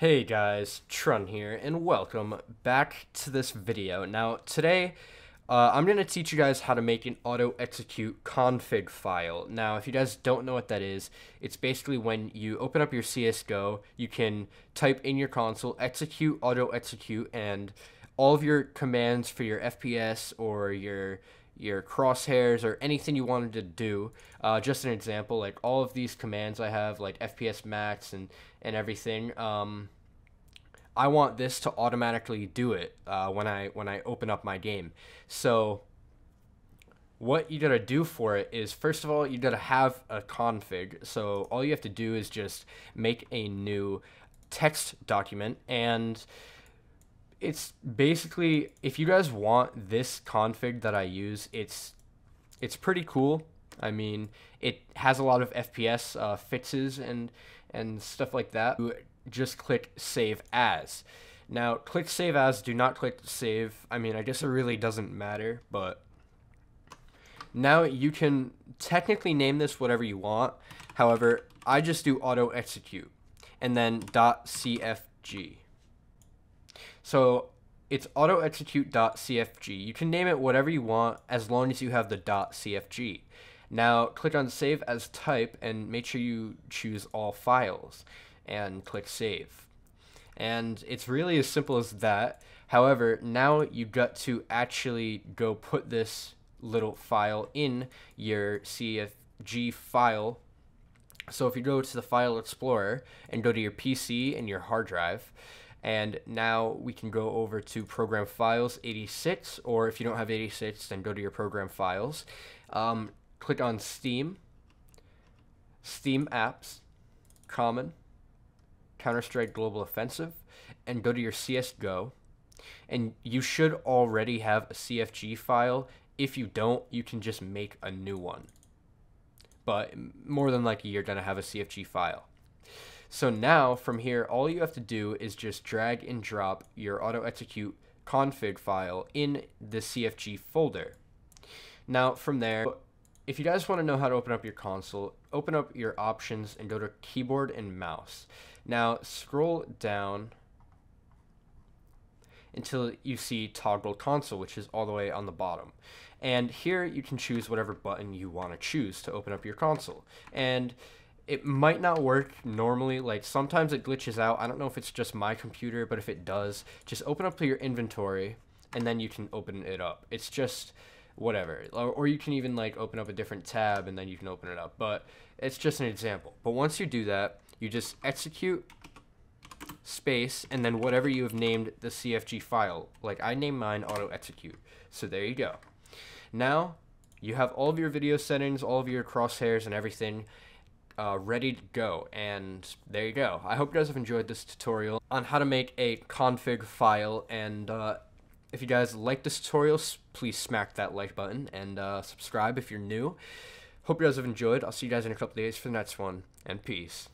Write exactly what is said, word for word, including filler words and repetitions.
Hey guys, Trun here, and welcome back to this video. Now today, uh, I'm going to teach you guys how to make an auto-execute config file. Now if you guys don't know what that is, it's basically when you open up your C S G O, you can type in your console, execute, auto-execute, and all of your commands for your F P S or your your crosshairs or anything you wanted to do. Uh, just an example, like all of these commands I have, like F P S Max and and everything. Um, I want this to automatically do it uh, when I when I open up my game. So what you gotta do for it is, first of all, you gotta have a config. So all you have to do is just make a new text document, and it's basically, if you guys want this config that I use, it's it's pretty cool. I mean, it has a lot of F P S uh, fixes and and stuff like that. Just click save as. Now click save as, do not click save. I mean, I guess it really doesn't matter, but now you can technically name this whatever you want. However, I just do auto execute and then .cfg. So it's autoexecute.cfg. You can name it whatever you want as long as you have the .cfg. Now click on save as type and make sure you choose all files and click save. And it's really as simple as that. However, now you've got to actually go put this little file in your C S G file. So if you go to the file explorer and go to your P C and your hard drive, and now we can go over to program files eighty-six, or if you don't have eighty-six, then go to your program files. Um, click on Steam, Steam apps, common, Counter-Strike Global Offensive, and go to your C S G O. And you should already have a C F G file. If you don't, you can just make a new one. But more than likely, you're gonna have a C F G file. So now from here, all you have to do is just drag and drop your auto-execute config file in the C F G folder. Now from there, if you guys want to know how to open up your console, open up your options and go to keyboard and mouse. Now scroll down until you see toggle console, which is all the way on the bottom. And here you can choose whatever button you want to choose to open up your console. And it might not work normally, like sometimes it glitches out. I don't know if it's just my computer, but if it does, just open up to your inventory and then you can open it up. It's just whatever. Or you can even like open up a different tab and then you can open it up, but it's just an example. But once you do that, you just execute space and then whatever you have named the C F G file. Like I named mine auto execute. So there you go. Now you have all of your video settings, all of your crosshairs and everything Uh, ready to go, and there you go. I hope you guys have enjoyed this tutorial on how to make a config file, and uh, if you guys like this tutorial, please smack that like button and uh, subscribe if you're new. Hope you guys have enjoyed. I'll see you guys in a couple days for the next one, and peace.